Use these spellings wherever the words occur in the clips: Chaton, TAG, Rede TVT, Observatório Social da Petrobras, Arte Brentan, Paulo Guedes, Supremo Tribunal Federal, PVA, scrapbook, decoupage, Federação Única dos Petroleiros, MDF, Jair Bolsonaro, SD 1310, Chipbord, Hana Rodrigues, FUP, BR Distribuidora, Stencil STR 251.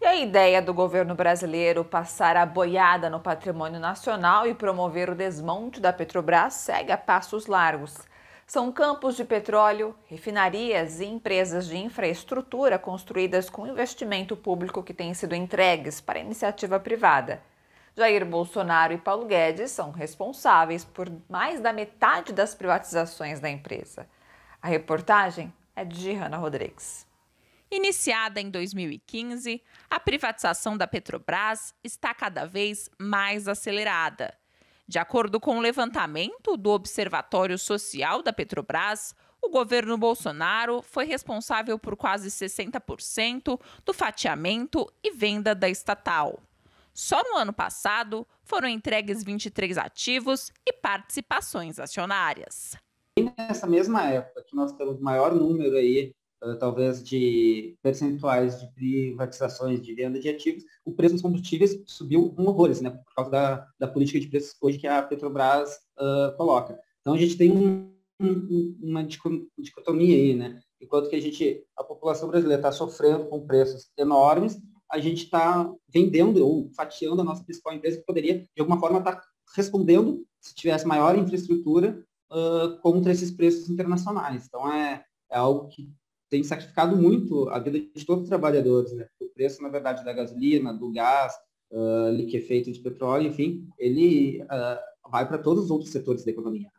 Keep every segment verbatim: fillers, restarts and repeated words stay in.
E a ideia do governo brasileiro passar a boiada no patrimônio nacional e promover o desmonte da Petrobras segue a passos largos. São campos de petróleo, refinarias e empresas de infraestrutura construídas com investimento público que têm sido entregues para iniciativa privada. Jair Bolsonaro e Paulo Guedes são responsáveis por mais da metade das privatizações da empresa. A reportagem é de Hana Rodrigues. Iniciada em dois mil e quinze, a privatização da Petrobras está cada vez mais acelerada. De acordo com o levantamento do Observatório Social da Petrobras, o governo Bolsonaro foi responsável por quase sessenta por cento do fatiamento e venda da estatal. Só no ano passado, foram entregues vinte e três ativos e participações acionárias. E nessa mesma época que nós temos o maior número aí, talvez de percentuais de privatizações, de venda de ativos, o preço dos combustíveis subiu um horror, assim, né, por causa da, da política de preços hoje que a Petrobras uh, coloca. Então, a gente tem um, um, uma dicotomia aí, né? Enquanto que a, gente, a população brasileira está sofrendo com preços enormes, a gente está vendendo ou fatiando a nossa principal empresa, que poderia, de alguma forma, estar tá respondendo, se tivesse maior infraestrutura, uh, contra esses preços internacionais. Então, é, é algo que tem sacrificado muito a vida de todos os trabalhadores, né? O preço, na verdade, da gasolina, do gás, uh, liquefeito de petróleo, enfim, ele uh, vai para todos os outros setores da economia.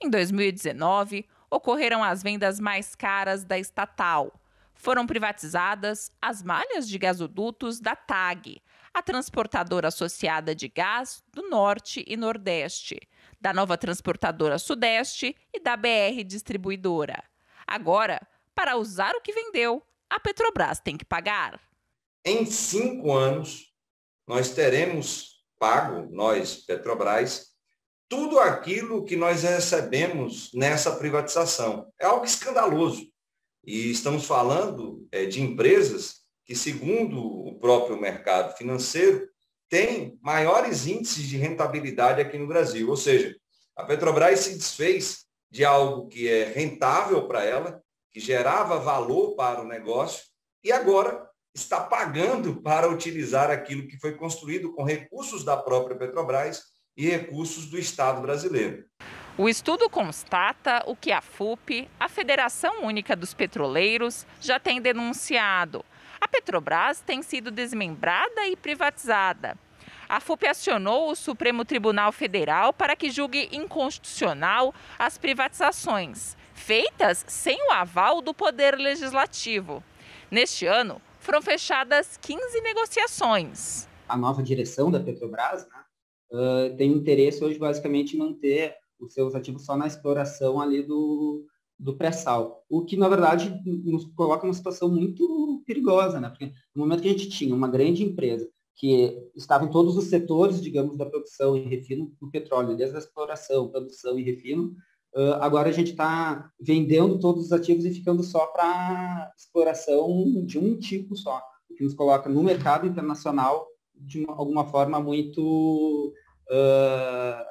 Em dois mil e dezenove, ocorreram as vendas mais caras da estatal. Foram privatizadas as malhas de gasodutos da TAG, a transportadora associada de gás do Norte e Nordeste, da nova transportadora Sudeste e da B R Distribuidora. Agora, para usar o que vendeu, a Petrobras tem que pagar. Em cinco anos, nós teremos pago, nós, Petrobras, tudo aquilo que nós recebemos nessa privatização. É algo escandaloso. E estamos falando é, de empresas que, segundo o próprio mercado financeiro, têm maiores índices de rentabilidade aqui no Brasil. Ou seja, a Petrobras se desfez de algo que é rentável para ela, que gerava valor para o negócio, e agora está pagando para utilizar aquilo que foi construído com recursos da própria Petrobras e recursos do Estado brasileiro. O estudo constata o que a F U P, a Federação Única dos Petroleiros, já tem denunciado. A Petrobras tem sido desmembrada e privatizada. A F U P acionou o Supremo Tribunal Federal para que julgue inconstitucional as privatizações feitas sem o aval do Poder Legislativo. Neste ano, foram fechadas quinze negociações. A nova direção da Petrobras, né, uh, tem interesse hoje basicamente em manter os seus ativos só na exploração ali do, do pré-sal, o que, na verdade, nos coloca numa situação muito perigosa, né? Porque no momento que a gente tinha uma grande empresa que estava em todos os setores, digamos, da produção e refino do petróleo, desde a exploração, produção e refino, Uh, agora a gente está vendendo todos os ativos e ficando só para exploração de um tipo só, o que nos coloca no mercado internacional de uma, alguma forma muito... Uh,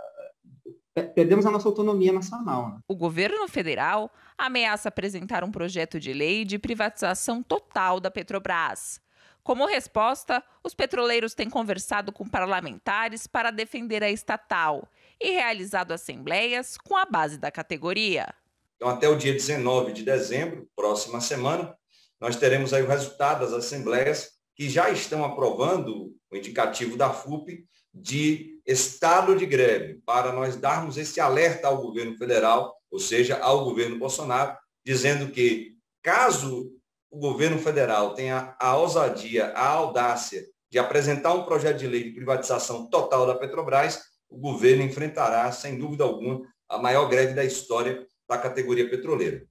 perdemos a nossa autonomia nacional, né? O governo federal ameaça apresentar um projeto de lei de privatização total da Petrobras. Como resposta, os petroleiros têm conversado com parlamentares para defender a estatal e realizado assembleias com a base da categoria. Então, até o dia dezenove de dezembro, próxima semana, nós teremos aí o resultado das assembleias que já estão aprovando o indicativo da F U P de estado de greve, para nós darmos esse alerta ao governo federal, ou seja, ao governo Bolsonaro, dizendo que, caso o governo federal tenha a ousadia, a audácia de apresentar um projeto de lei de privatização total da Petrobras, o governo enfrentará, sem dúvida alguma, a maior greve da história da categoria petroleira.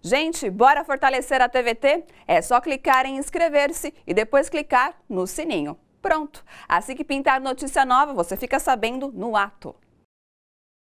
Gente, bora fortalecer a T V T? É só clicar em inscrever-se e depois clicar no sininho. Pronto! Assim que pintar notícia nova, você fica sabendo no ato.